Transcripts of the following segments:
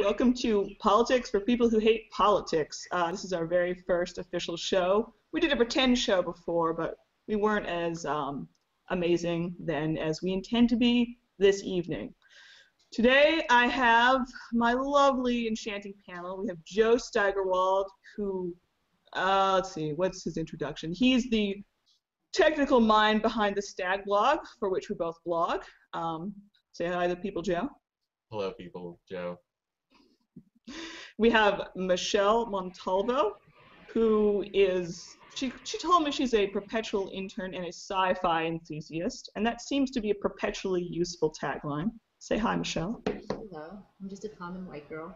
Welcome to Politics for People Who Hate Politics. This is our very first official show. We did a pretend show before, but we weren't as amazing then as we intend to be this evening. Today I have my lovely, enchanting panel. We have Joe Steigerwald, who, let's see, what's his introduction? He's the technical mind behind the Stag blog, for which we both blog. Say hi to the people, Joe. Hello, people, Joe. We have Michelle Montalvo, who is, she told me she's a perpetual intern and a sci-fi enthusiast, and that seems to be a perpetually useful tagline. Say hi, Michelle. Hello. I'm just a common white girl.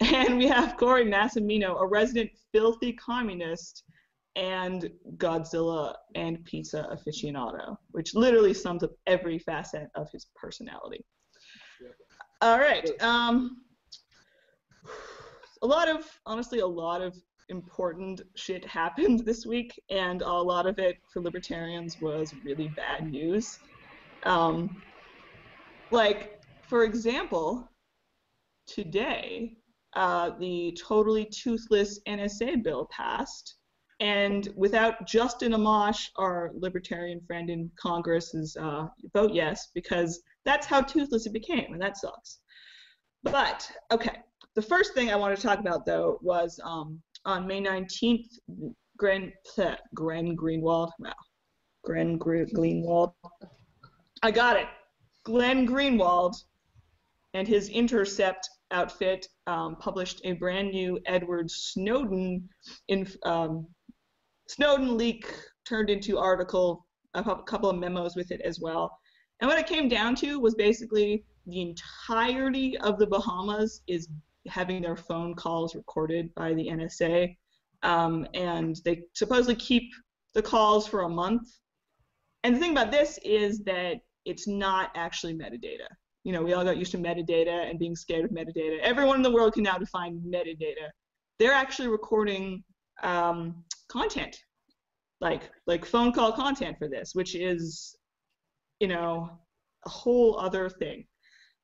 And we have Corey Massimino, a resident filthy communist and Godzilla and pizza aficionado, which literally sums up every facet of his personality. All right. Honestly, a lot of important shit happened this week, and a lot of it for libertarians was really bad news. Like, for example, today, the totally toothless NSA bill passed, and without Justin Amash, our libertarian friend in Congress's vote yes, because that's how toothless it became, and that sucks. But, okay, the first thing I want to talk about, though, was on May 19th, Glenn Greenwald and his Intercept outfit published a brand new Edward Snowden Snowden leak turned into article, a couple of memos with it as well. And what it came down to was basically the entirety of the Bahamas is having their phone calls recorded by the NSA, and they supposedly keep the calls for a month. And the thing about this is that it's not actually metadata. You know, we all got used to metadata and being scared of metadata. Everyone in the world can now define metadata. They're actually recording content, like phone call content for this, which is, you know, a whole other thing.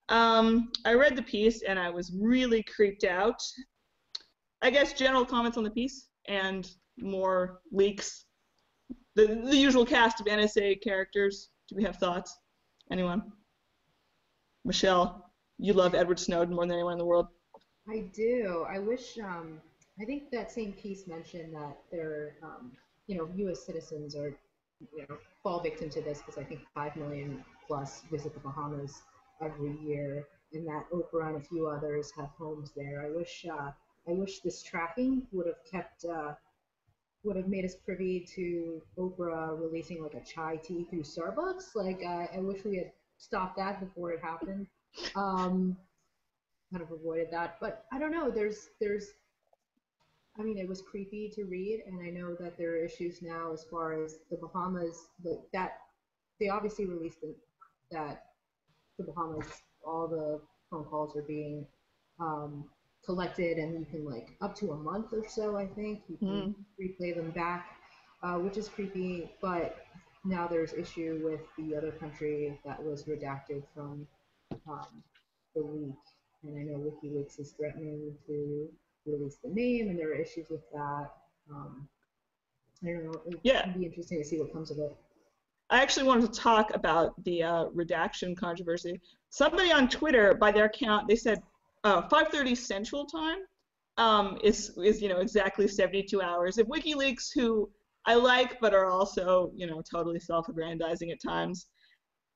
I read the piece and I was really creeped out. I guess general comments on the piece and more leaks. The usual cast of NSA characters. Do we have thoughts? Anyone? Michelle, you love Edward Snowden more than anyone in the world. I do. I wish. I think that same piece mentioned that there, you know, U.S. citizens are, you know, fall victim to this because I think 5 million plus visit the Bahamas every year, and that Oprah and a few others have homes there. I wish this tracking would have kept. Would have made us privy to Oprah releasing like a chai tea through Starbucks. Like, I wish we had stopped that before it happened. Kind of avoided that, but I don't know. There's. I mean, it was creepy to read, and I know that there are issues now as far as the Bahamas. That they obviously released that the Bahamas, all the phone calls are being collected, and you can, like, up to a month or so, I think, you can replay them back, which is creepy, but now there's issue with the other country that was redacted from the leak, and I know WikiLeaks is threatening to release the name, and there are issues with that. I don't know, it'd be interesting to see what comes of it. I actually wanted to talk about the redaction controversy. Somebody on Twitter, by their count, they said, 5:30 Central Time is, you know, exactly 72 hours. If WikiLeaks, who I like but are also, you know, totally self-aggrandizing at times,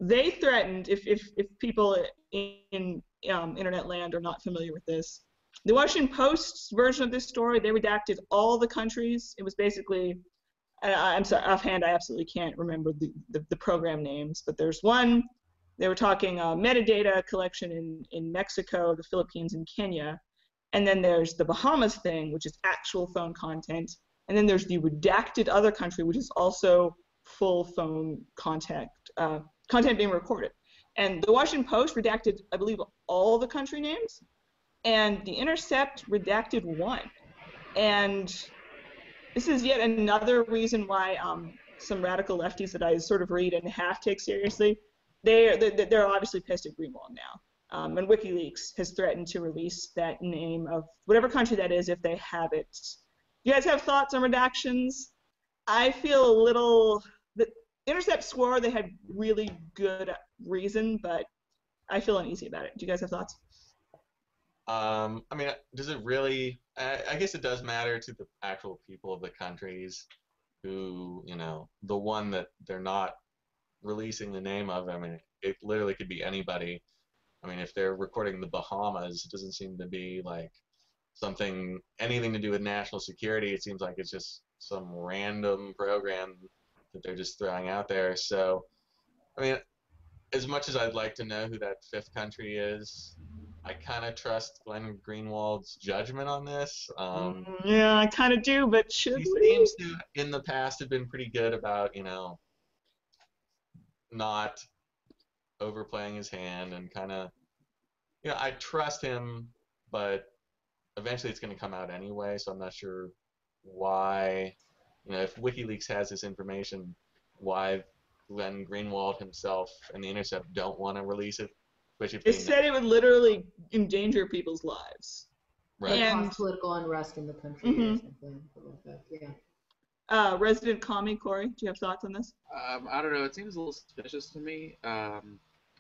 they threatened, if people in internet land are not familiar with this, the Washington Post's version of this story, they redacted all the countries. It was basically, I'm sorry, offhand I absolutely can't remember the program names, but there's one. They were talking metadata collection in Mexico, the Philippines, and Kenya. And then there's the Bahamas thing, which is actual phone content. And then there's the redacted other country, which is also full phone content being recorded. And the Washington Post redacted, I believe, all the country names. And The Intercept redacted one. And this is yet another reason why some radical lefties that I sort of read and half take seriously, they're obviously pissed at Greenwald now. And WikiLeaks has threatened to release that name of whatever country that is if they have it. Do you guys have thoughts on redactions? I feel a little... The Intercept swore they had really good reason, but I feel uneasy about it. Do you guys have thoughts? I mean, does it really... I guess it does matter to the actual people of the countries who, you know, the one that they're not releasing the name of. I mean, it literally could be anybody. I mean, if they're recording the Bahamas, it doesn't seem to be like something, anything to do with national security. It seems like it's just some random program that they're just throwing out there. So, I mean, as much as I'd like to know who that fifth country is, I kind of trust Glenn Greenwald's judgment on this. Yeah, I kind of do, but should we? He seems to, in the past, have been pretty good about, you know, not overplaying his hand and kind of, you know, I trust him, but eventually it's going to come out anyway, so I'm not sure why, you know, if WikiLeaks has this information, why Glenn Greenwald himself and The Intercept don't want to release it. They said it would literally endanger people's lives. Right. And political unrest in the country or something like that. Yeah. Resident commie, Corey, do you have thoughts on this? I don't know. It seems a little suspicious to me. I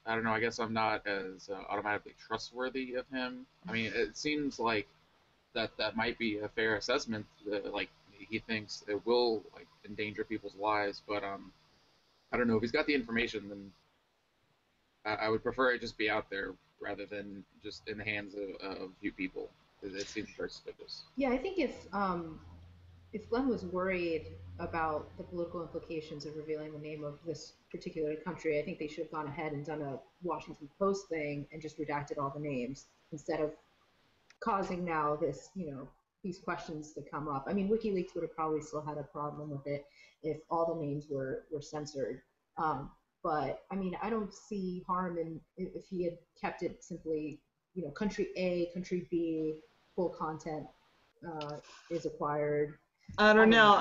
don't know. I guess I'm not as automatically trustworthy of him. I mean, it seems like that might be a fair assessment. Like, he thinks it will, like, endanger people's lives, but I don't know. If he's got the information, then I would prefer it just be out there rather than just in the hands of a few people. It seems very suspicious. Yeah, I think if Glenn was worried about the political implications of revealing the name of this particular country, I think they should have gone ahead and done a Washington Post thing and just redacted all the names instead of causing now this, you know, these questions to come up. I mean, WikiLeaks would have probably still had a problem with it if all the names were censored. But, I mean, I don't see harm in if he had kept it simply, you know, country A, country B, full content is acquired. I don't know.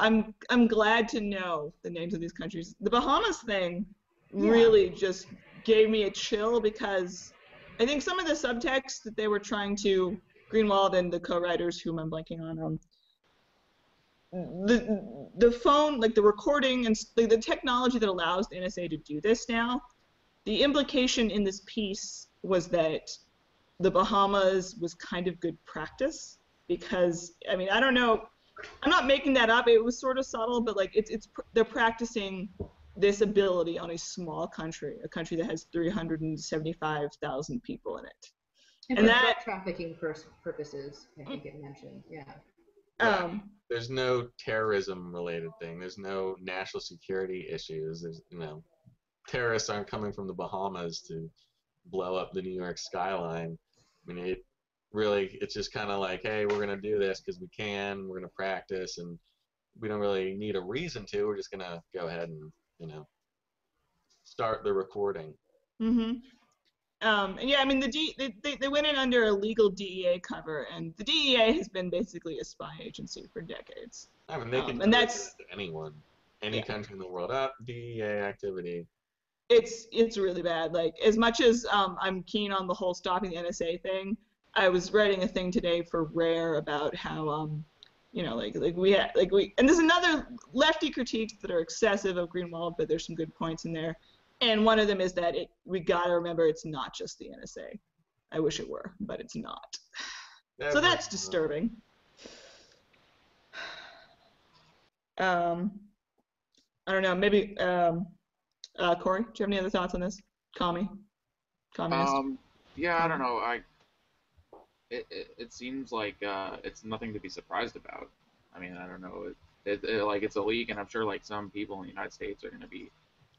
I'm glad to know the names of these countries. The Bahamas thing really just gave me a chill because I think some of the subtext that they were trying to, Greenwald and the co-writers, whom I'm blanking on, the phone, like the recording and the technology that allows the NSA to do this now, the implication in this piece was that the Bahamas was kind of good practice because, I mean, I don't know, I'm not making that up, it was sort of subtle, but like they're practicing this ability on a small country, a country that has 375,000 people in it. And that trafficking purposes, I think it mentioned, yeah. There's no terrorism-related thing. There's no national security issues. There's, you know, terrorists aren't coming from the Bahamas to blow up the New York skyline. I mean, it really, it's just kind of like, hey, we're going to do this because we can. We're going to practice, and we don't really need a reason to. We're just going to go ahead and, you know, start the recording. Mm-hmm. And yeah, I mean, they went in under a legal DEA cover, and the DEA has been basically a spy agency for decades. I mean, they can do that to anyone, any country in the world. DEA activity. It's really bad. Like, as much as I'm keen on the whole stopping the NSA thing, I was writing a thing today for Rare about how you know, like we and there's another lefty critiques that are excessive of Greenwald, but there's some good points in there. And one of them is that we gotta remember it's not just the NSA. I wish it were, but it's not. So that's disturbing. I don't know. Maybe Corey, do you have any other thoughts on this? Communist. Yeah, I don't know. It seems like it's nothing to be surprised about. I mean, I don't know. Like, it's a leak, and I'm sure like some people in the United States are gonna be.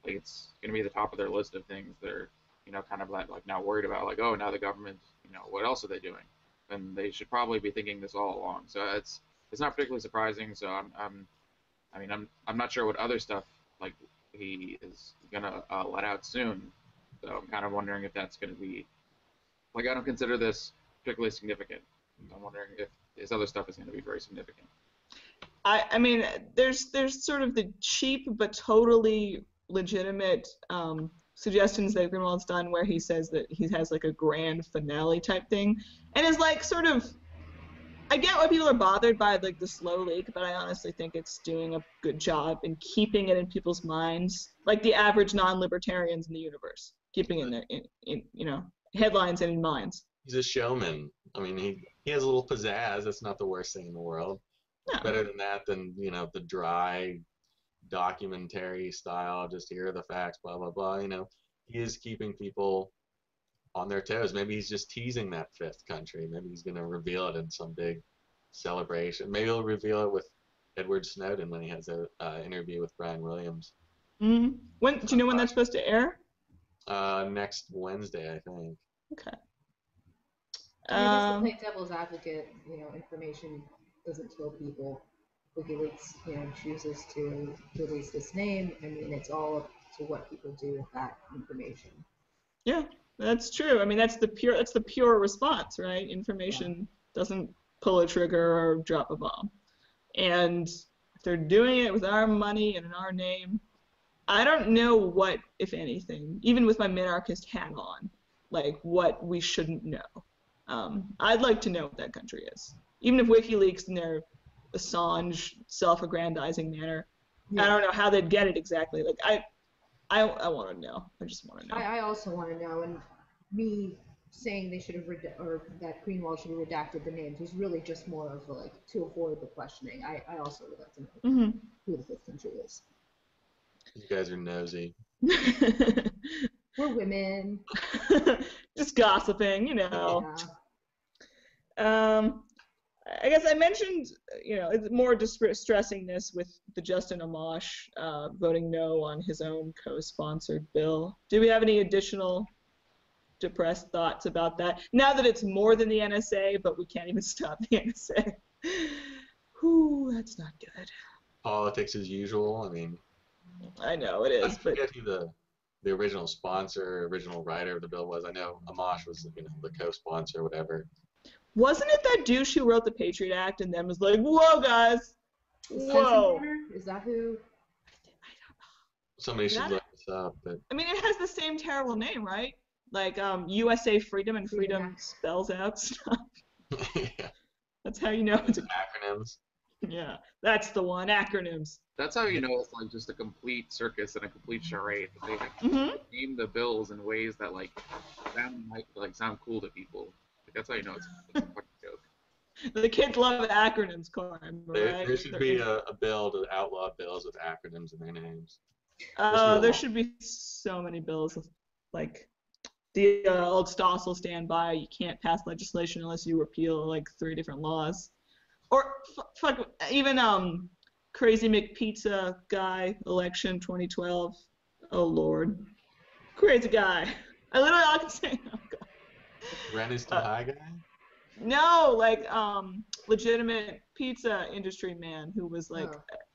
Like, it's going to be the top of their list of things they're, you know, kind of like now worried about. Like, oh, now the government, you know, what else are they doing? And they should probably be thinking this all along. So it's not particularly surprising. So I mean, I'm not sure what other stuff like he is going to let out soon. So I'm kind of wondering if that's going to be, like, I don't consider this particularly significant. I'm wondering if his other stuff is going to be very significant. I mean, there's sort of the cheap but totally legitimate suggestions that Greenwald's done where he says that he has like a grand finale type thing, and is like sort of, I get why people are bothered by like the slow leak, but I honestly think it's doing a good job in keeping it in people's minds, like the average non-libertarians in the universe, keeping it in their, you know, headlines and in minds. He's a showman. I mean, he has a little pizzazz. That's not the worst thing in the world. No. Better than that, than, you know, the dry documentary style, just here are the facts, blah, blah, blah. You know, he is keeping people on their toes. Maybe he's just teasing that fifth country. Maybe he's going to reveal it in some big celebration. Maybe he'll reveal it with Edward Snowden when he has an interview with Brian Williams. Mm-hmm. When, do you know when that's supposed to air? Next Wednesday, I think. Okay. I mean, just to play devil's advocate, you know, information doesn't kill people. WikiLeaks, you know, chooses to release this name. I mean, it's all up to what people do with that information. Yeah. That's true. I mean, that's the pure response, right? Information doesn't pull a trigger or drop a bomb. And if they're doing it with our money and in our name, I don't know what, if anything, even with my minarchist hat on, like what we shouldn't know. I'd like to know what that country is. Even if WikiLeaks in their Assange self-aggrandizing manner, I don't know how they'd get it exactly. Like I want to know. I just want to know. I also want to know, and me saying they should have that Greenwald should have redacted the names was really just more of like to avoid the questioning. I also would like to know who the fifth country is. You guys are nosy. We're women. Just gossiping, you know. Yeah. I guess I mentioned, you know, it's more distressing this with the Justin Amash voting no on his own co-sponsored bill. Do we have any additional depressed thoughts about that? Now that it's more than the NSA, but we can't even stop the NSA. Whew, that's not good. Politics as usual, I mean. I know, it is. I forget who the original sponsor, original writer of the bill was. I know Amash was, you know, the co-sponsor, whatever. Wasn't it that douche who wrote the Patriot Act and then was like, whoa, guys, whoa. Is that who? I don't know. Somebody should look this up. But... I mean, it has the same terrible name, right? Like USA Freedom and Freedom spells out stuff. Yeah. That's how you know it's acronyms. Yeah, that's the one, acronyms. That's how you know it's like just a complete circus and a complete charade. They like, name the bills in ways that like sound cool to people. That's how you know it's a fucking joke. The kids love acronyms, Corey. Right? There should be a bill to outlaw bills with acronyms in their names. There should be so many bills. Like the old Stossel standby, you can't pass legislation unless you repeal like 3 different laws. Or fuck, even Crazy McPizza guy election 2012. Oh lord, crazy guy. I literally all I can say. Oh, God. Rent is too high guy? No, like legitimate pizza industry man who was like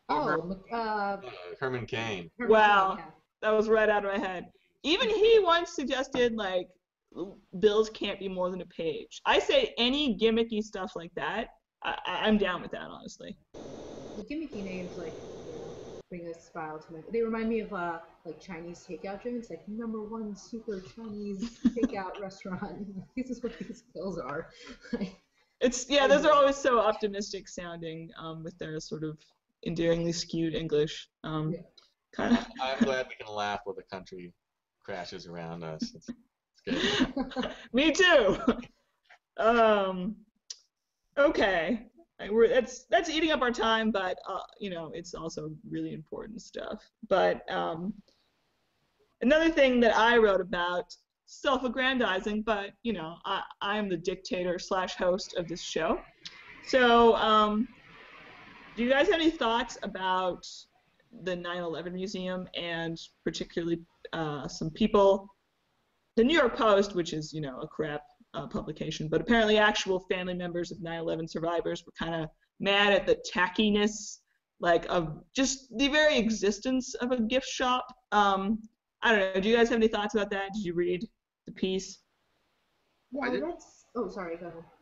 Herman Cain. Wow, that was right out of my head. Even he once suggested like bills can't be more than a page. I say any gimmicky stuff like that, I'm down with that, honestly. The gimmicky names like bring a smile to my. They remind me of like Chinese takeout joints, like #1 super Chinese takeout restaurant. This is what these bills are. It's those are always so optimistic sounding with their sort of endearingly skewed English. Kind of. I'm glad we can laugh while the country crashes around us. It's good. Me too. Okay. That's eating up our time, but you know, it's also really important stuff. But another thing that I wrote about, self-aggrandizing, but you know, I am the dictator / host of this show. So do you guys have any thoughts about the 9/11 Museum and particularly some people, the New York Post, which is, you know, a crap publication, but apparently actual family members of 9/11 survivors were kind of mad at the tackiness, like, of just the very existence of a gift shop. I don't know. Do you guys have any thoughts about that? Did you read the piece? Yeah, oh, sorry. Go ahead.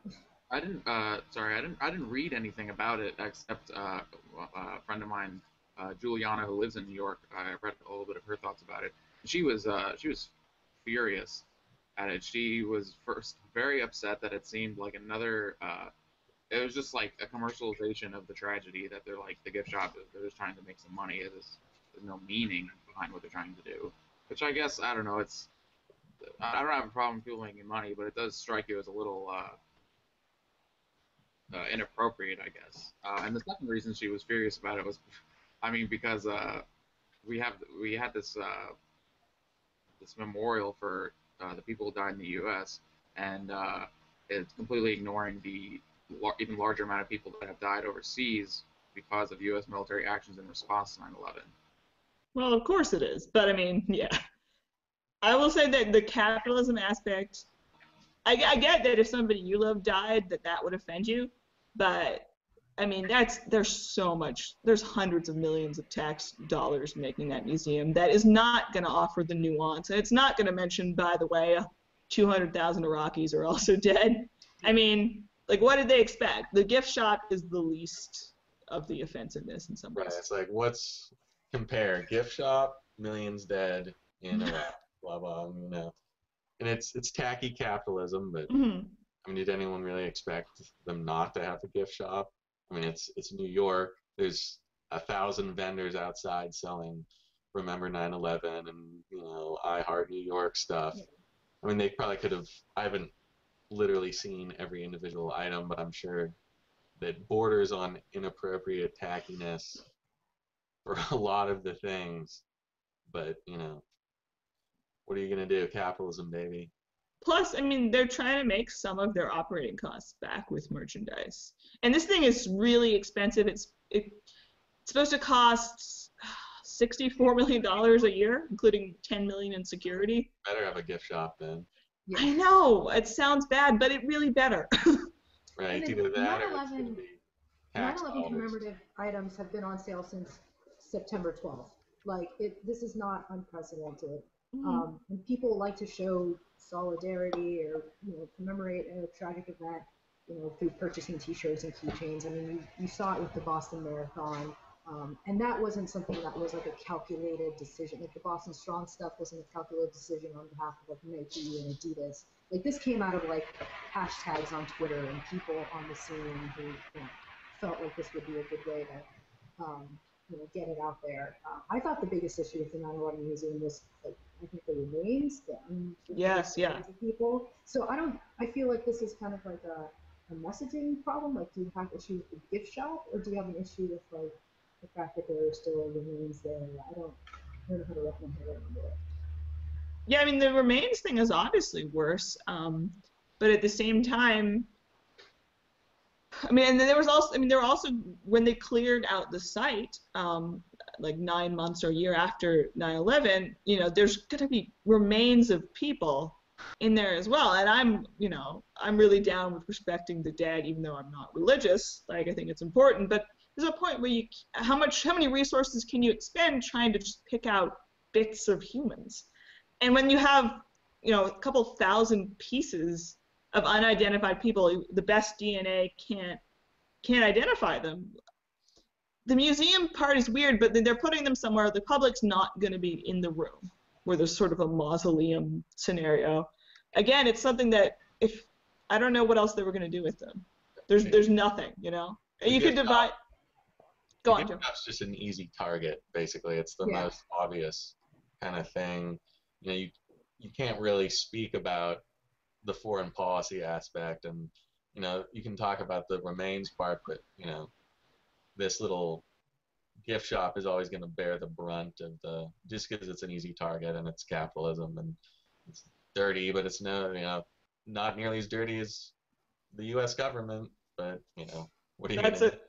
I didn't. Sorry, I didn't read anything about it except a friend of mine, Juliana, who lives in New York. I read a little bit of her thoughts about it. She was furious at it. She was first very upset that it seemed like another. It was just like a commercialization of the tragedy that they're like the gift shop. They're just trying to make some money. There's no meaning behind what they're trying to do. Which I guess I don't know. I don't have a problem people making money, but it does strike you as a little inappropriate, I guess. And the second reason she was furious about it was, I mean, because we had this this memorial for the people who died in the U.S. and it's completely ignoring the even larger amount of people that have died overseas because of U.S. military actions in response to 9/11. Well, of course it is, but I mean, yeah. I will say that the capitalism aspect, I get that if somebody you love died, that would offend you, but I mean, there's so much, there's hundreds of millions of tax dollars making that museum that is not going to offer the nuance, and it's not going to mention, by the way, 200,000 Iraqis are also dead. I mean, like, what did they expect? The gift shop is the least of the offensiveness in some ways. Right, it's like, what's, compare, gift shop, millions dead in Iraq. Blah blah, you know, and it's tacky capitalism, but I mean, did anyone really expect them not to have a gift shop? I mean, it's New York. There's 1,000 vendors outside selling Remember 9/11 and, you know, I Heart New York stuff. Yeah. I mean, they probably could have. I haven't literally seen every individual item, but I'm sure that borders on inappropriate tackiness for a lot of the things. But you know. What are you going to do? Capitalism, baby. Plus, I mean, they're trying to make some of their operating costs back with merchandise. And this thing is really expensive. It's supposed to cost $64 million a year, including $10 million in security. Better have a gift shop, then. I know. It sounds bad, but it really better. Right. Either that or it's going to be tax dollars. 9/11 commemorative items have been on sale since September 12th. Like, this is not unprecedented. And people like to show solidarity or, you know, commemorate a tragic event, you know, through purchasing T-shirts and keychains. I mean, you saw it with the Boston Marathon, and that wasn't something that was like a calculated decision. Like the Boston Strong stuff wasn't a calculated decision on behalf of like Nike and Adidas. Like this came out of like hashtags on Twitter and people on the scene who, you know, felt like this would be a good way to, you know, get it out there. I thought the biggest issue with the 9/11 museum was like, I think the remains, yes, yeah. People. So I feel like this is kind of like a messaging problem. Like, do you have issues with the gift shop, or do you have an issue with like the fact that there are still remains there? I don't know how to wrap my head around it. Yeah, I mean the remains thing is obviously worse, but at the same time, I mean, and then there was also, I mean, there were also when they cleared out the site. Like 9 months or a year after 9/11, you know, there's going to be remains of people in there as well. And I'm really down with respecting the dead, even though I'm not religious. Like, I think it's important, but there's a point where how many resources can you expend trying to just pick out bits of humans? And when you have, you know, a couple thousand pieces of unidentified people, the best DNA can't identify them. The museum part is weird, but they're putting them somewhere. The public's not going to be in the room where there's sort of a mausoleum scenario. Again, it's something that if I don't know what else they were going to do with them. There's nothing, you know. And you could divide. Go on, Joe. That's just an easy target, basically. It's the most obvious kind of thing. You know, you can't really speak about the foreign policy aspect, and you know, you can talk about the remains part, but you know. This little gift shop is always going to bear the brunt of the, just because it's an easy target and it's capitalism and it's dirty, but it's no, you know, not nearly as dirty as the U.S. government. But you know, what do you? That's it.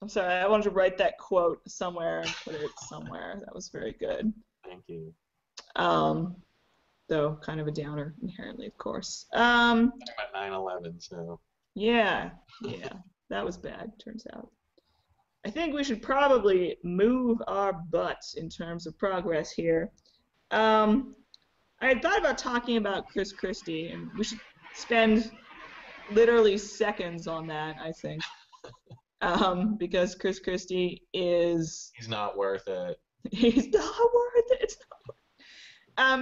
I'm sorry, I wanted to write that quote somewhere and put it somewhere. That was very good. Thank you. Though kind of a downer inherently, of course. About 9/11, so. Yeah, that was bad. Turns out. I think we should probably move our butts in terms of progress here. I had thought about talking about Chris Christie, and we should spend literally seconds on that, I think, because Chris Christie is... He's not worth it. It's not worth it.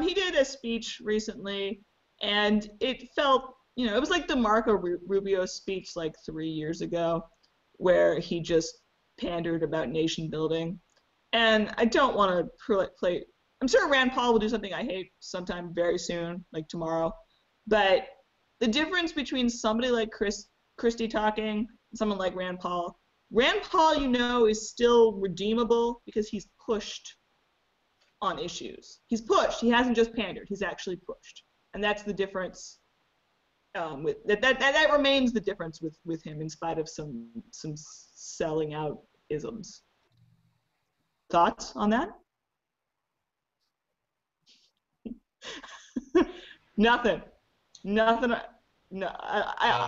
He did a speech recently, and it felt, you know, it was like the Marco Rubio speech like 3 years ago, where he just pandered about nation building. And I don't want to play. I'm sure Rand Paul will do something I hate sometime very soon, like tomorrow. But the difference between somebody like Christie talking and someone like Rand Paul, you know, is still redeemable because he's pushed on issues. He's pushed. He hasn't just pandered. He's actually pushed. And that's the difference. That remains the difference with him, in spite of some selling out isms. Thoughts on that? Nothing. No. I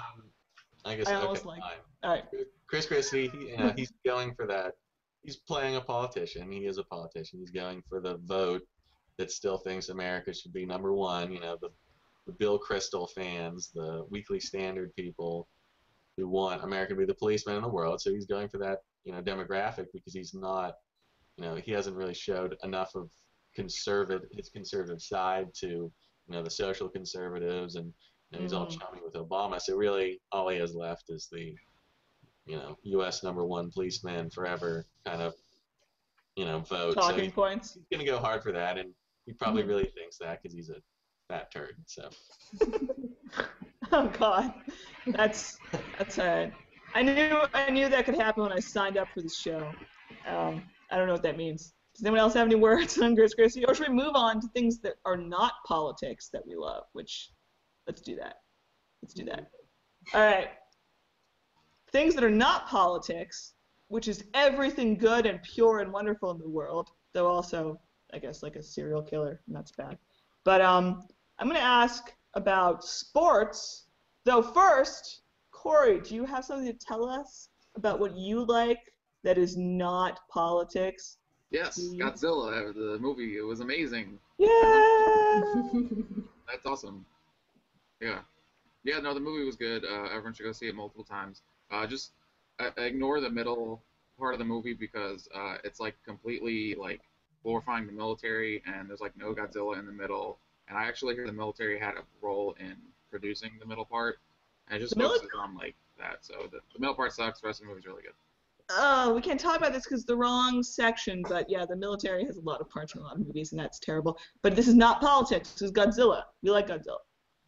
guess. I almost okay. Like. All right. Chris Christie. He's going for that. He's playing a politician. He is a politician. He's going for the vote that still thinks America should be number one. You know, the Bill Kristol fans, the Weekly Standard people who want America to be the policeman in the world. So he's going for that, you know, demographic, because he's not, you know, he hasn't really showed enough of his conservative side to, you know, the social conservatives, and you know, he's all chummy with Obama. So really, all he has left is the, you know, U.S. number one policeman forever kind of, you know, vote. Talking so points. He's going to go hard for that, and he probably really thinks that because he's a fat turd. So. Oh God, that's all right. I knew that could happen when I signed up for the show. I don't know what that means. Does anyone else have any words on Chris Christie? Or should we move on to things that are not politics that we love? Which, let's do that. Let's do that. All right. Things that are not politics, which is everything good and pure and wonderful in the world, though also, I guess, like a serial killer, and that's bad. But I'm going to ask about sports, though first, Corey, do you have something to tell us about what you like that is not politics? Yes, Godzilla, the movie. It was amazing. Yeah. That's awesome. Yeah. Yeah, no, the movie was good. Everyone should go see it multiple times. Just ignore the middle part of the movie because it's, like, completely, like, glorifying the military, and there's, like, no Godzilla in the middle. And I actually hear the military had a role in producing the middle part. And it just focuses on, like, that. So the middle part sucks. The rest of the movie's really good. Oh, we can't talk about this because the wrong section, but yeah, the military has a lot of parts in a lot of movies, and that's terrible. But this is not politics. This is Godzilla. We like Godzilla.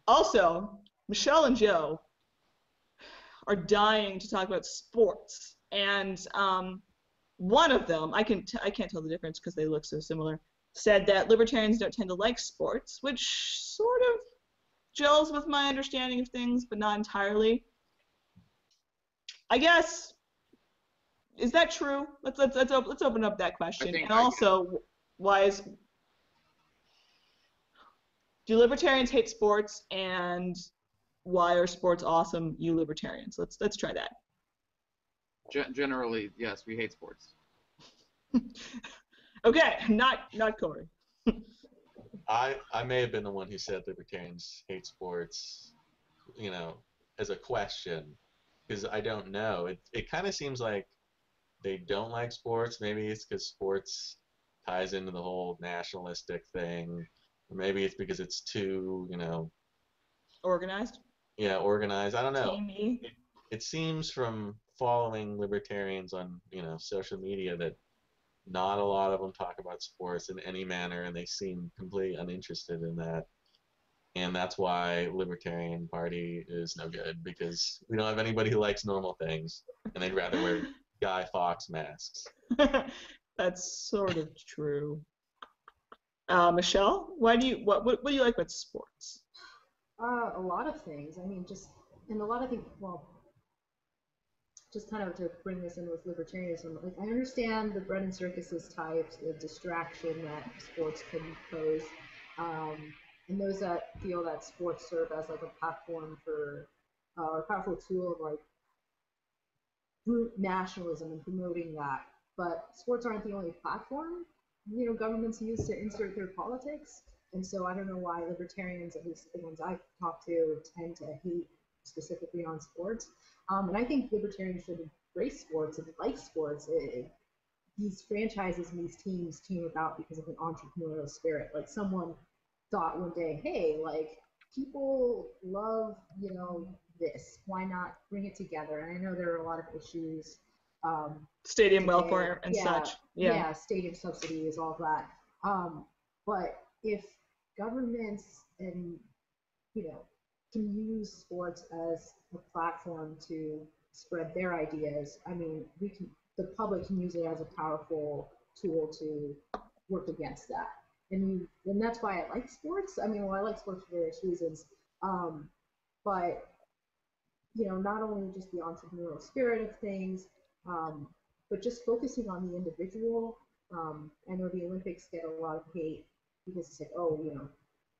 Also, Michelle and Joe are dying to talk about sports, and one of them, I can't tell the difference because they look so similar, said that libertarians don't tend to like sports, which sort of gels with my understanding of things, but not entirely. I guess. Is that true? Let's open up that question. And also, why is do libertarians hate sports, and why are sports awesome, you libertarians? Let's try that. Generally, yes, we hate sports. Okay, not Corey. I may have been the one who said libertarians hate sports, you know, as a question, because I don't know. It kind of seems like they don't like sports. Maybe it's because sports ties into the whole nationalistic thing. Or maybe it's because it's too, you know... organized? Yeah, organized. I don't know. It seems from following libertarians on, you know, social media that not a lot of them talk about sports in any manner, and they seem completely uninterested in that. And that's why Libertarian Party is no good, because we don't have anybody who likes normal things, and they'd rather wear... Guy Fox masks. That's sort of true. Michelle, what do you like about sports? A lot of things. I mean, just and a lot of things. Well, just kind of to bring this in with libertarianism. Like, I understand the bread and circuses types, the distraction that sports can pose, and those that feel that sports serve as like a platform for or a powerful tool of like root nationalism and promoting that, but sports aren't the only platform, you know, governments use to insert their politics, and so I don't know why libertarians, at least the ones I've talked to, tend to hate specifically on sports, and I think libertarians should embrace sports and like sports. These franchises and these teams came about because of an entrepreneurial spirit, like someone thought one day, hey, like, people love, you know, this. Why not bring it together? And I know there are a lot of issues. Stadium welfare and such. Yeah, stadium subsidies, all that. But if governments and, you know, can use sports as a platform to spread their ideas, I mean, we can, the public can use it as a powerful tool to work against that. And that's why I like sports. I mean, well, I like sports for various reasons. But, you know, not only just the entrepreneurial spirit of things, but just focusing on the individual. I know the Olympics get a lot of hate because it's like, oh, you know,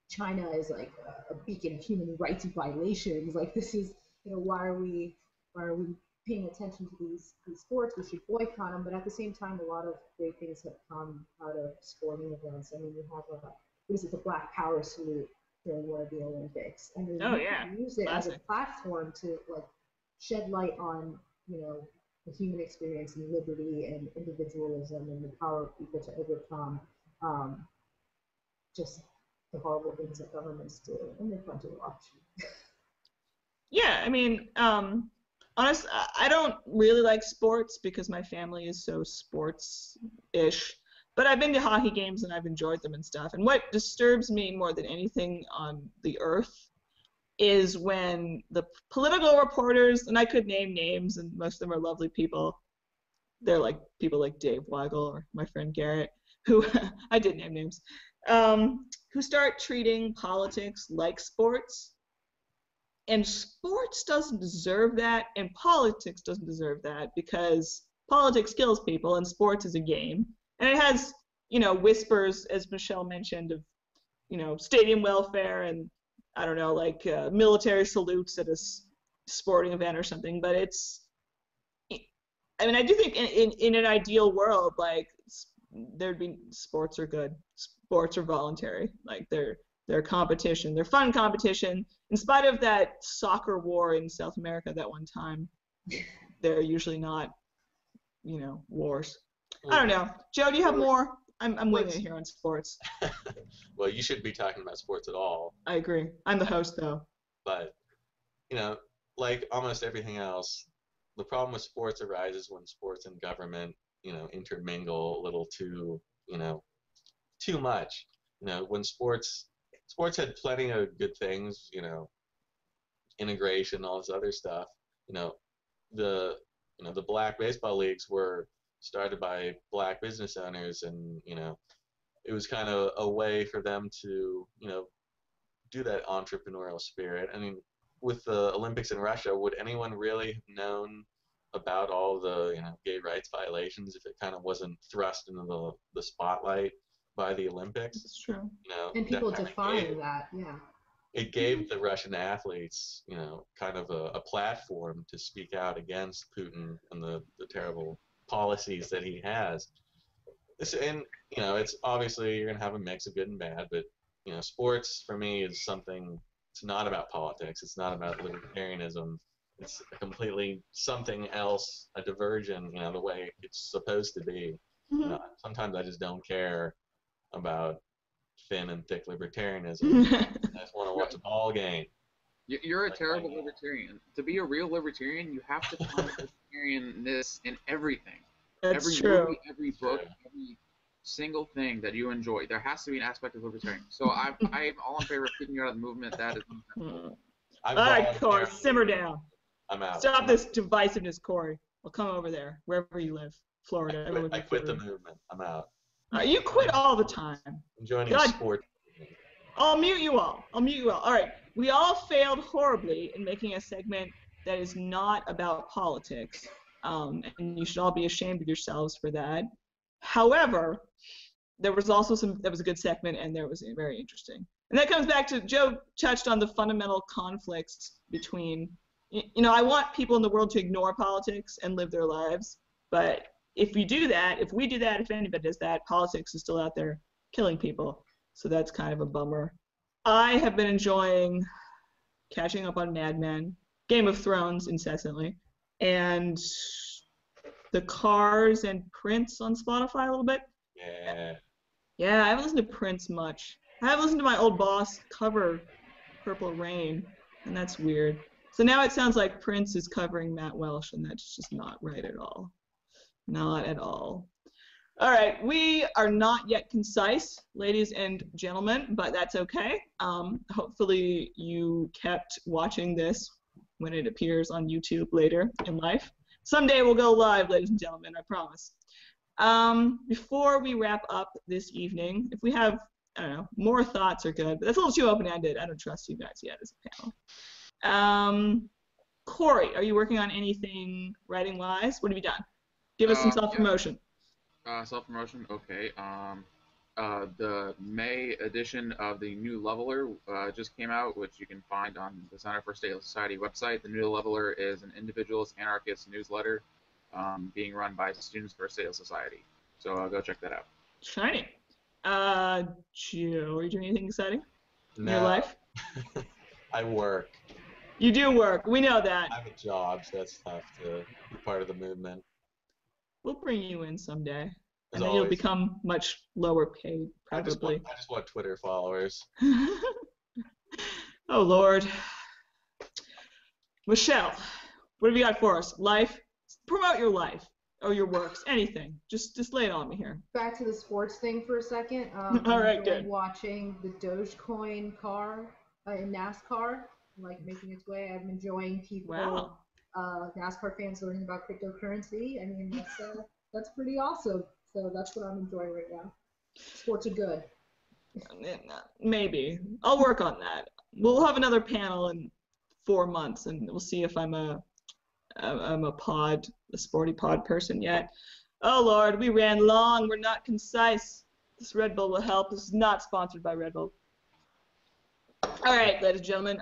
China is like a beacon of human rights violations. Like, this is, you know, why are we paying attention to these sports? We should boycott them. But at the same time, a lot of great things have come out of sporting events. I mean, you have the Black Power salute during one of the Olympics, and you can use it as a platform to, like, shed light on, you know, the human experience and liberty and individualism and the power of people to overcome just the horrible things that governments do, and they're fun to watch. Yeah, I mean. Honestly, I don't really like sports because my family is so sports-ish. But I've been to hockey games and I've enjoyed them and stuff. And what disturbs me more than anything on the earth is when the political reporters, and I could name names, and most of them are lovely people. They're like people like Dave Weigel or my friend Garrett, who I did name names, who start treating politics like sports. And sports doesn't deserve that, and politics doesn't deserve that, because politics kills people, and sports is a game. And it has, you know, whispers, as Michelle mentioned, of, you know, stadium welfare and, I don't know, like military salutes at a sporting event or something. But it's, I mean, I do think in an ideal world, like, there'd be, sports are good. Sports are voluntary. Like, they're competition, they're fun competition. In spite of that soccer war in South America that one time, they're usually not, you know, wars. I don't know. Joe, do you have more? I'm winging here on sports. Well, you shouldn't be talking about sports at all. I agree. I'm the host, though. But, you know, like almost everything else, the problem with sports arises when sports and government, you know, intermingle a little too, you know, too much. You know, when sports had plenty of good things, you know, integration, all this other stuff. You know the black baseball leagues were started by black business owners, and, you know, it was kind of a way for them to, you know, do that entrepreneurial spirit. I mean, with the Olympics in Russia, would anyone really have known about all the, you know, gay rights violations if it kind of wasn't thrust into the spotlight by the Olympics? That's true. You know, and people defying that, yeah. It gave the Russian athletes, you know, kind of a platform to speak out against Putin and the terrible policies that he has. And, you know, it's obviously you're going to have a mix of good and bad, but, you know, sports for me is something, it's not about politics, it's not about libertarianism, it's completely something else, a diversion, you know, the way it's supposed to be. Mm-hmm. You know, sometimes I just don't care about thin and thick libertarianism. I just want to watch a ball game. You're a terrible libertarian. To be a real libertarian, you have to find libertarianness in everything. That's every true. Movie, every book, every single thing that you enjoy. There has to be an aspect of libertarian. So I'm all in favor of keeping you out of the movement. That is. All right, Corey, simmer down. I'm out. Stop this divisiveness, Corey. I'll come over there, wherever you live, Florida. I quit the movement. I'm out. You quit all the time. I'm joining a sport. I'll mute you all. All right. We all failed horribly in making a segment that is not about politics, and you should all be ashamed of yourselves for that. However, there was also that was a good segment, and there was very interesting. And that comes back to Joe touched on the fundamental conflicts between, you know, I want people in the world to ignore politics and live their lives, but if you do that, if we do that, if anybody does that, politics is still out there killing people. So that's kind of a bummer. I have been enjoying catching up on Mad Men, Game of Thrones incessantly, and the Cars and Prince on Spotify a little bit. Yeah. Yeah, I haven't listened to Prince much. I have listened to my old boss cover Purple Rain, and that's weird. So now it sounds like Prince is covering Matt Welsh, and that's just not right at all. Not at all. All right, we are not yet concise, ladies and gentlemen, but that's okay. Hopefully you kept watching this when it appears on YouTube later in life. Someday we'll go live, ladies and gentlemen, I promise. Before we wrap up this evening, if we have, I don't know, more thoughts are good, but that's a little too open-ended. I don't trust you guys yet as a panel. Corey, are you working on anything writing-wise? What have you done? Give us some self-promotion. Yeah. Self-promotion, okay. The May edition of the New Leveler just came out, which you can find on the Center for Stateless Society website. The New Leveler is an individualist anarchist newsletter being run by Students for Stateless Society. So go check that out. Shiny. Joe, are you doing anything exciting in your life? I work. You do work. We know that. I have a job, so that's tough to be part of the movement. We'll bring you in someday, and then you'll become much lower paid, probably. I just want Twitter followers. Oh, Lord. Michelle, what have you got for us? Life? Promote your life, or your works, anything. Just lay it on me here. Back to the sports thing for a second. All right, good. Watching the Dogecoin car in NASCAR, like, making its way. I'm enjoying people. Wow. NASCAR fans learning about cryptocurrency. I mean, that's pretty awesome. So that's what I'm enjoying right now. Sports are good. Maybe. I'll work on that. We'll have another panel in 4 months, and we'll see if I'm a sporty pod person yet. Oh, Lord, we ran long. We're not concise. This Red Bull will help. This is not sponsored by Red Bull. All right, ladies and gentlemen.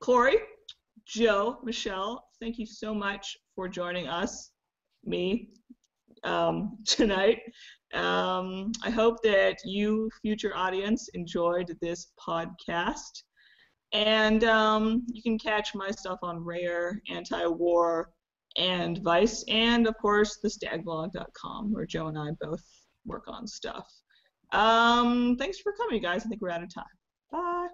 Corey, Joe, Michelle, thank you so much for joining us, tonight. I hope that you, future audience, enjoyed this podcast. And you can catch my stuff on Rare, Anti-War, and Vice, and, of course, thestagblog.com, where Joe and I both work on stuff. Thanks for coming, you guys. I think we're out of time. Bye.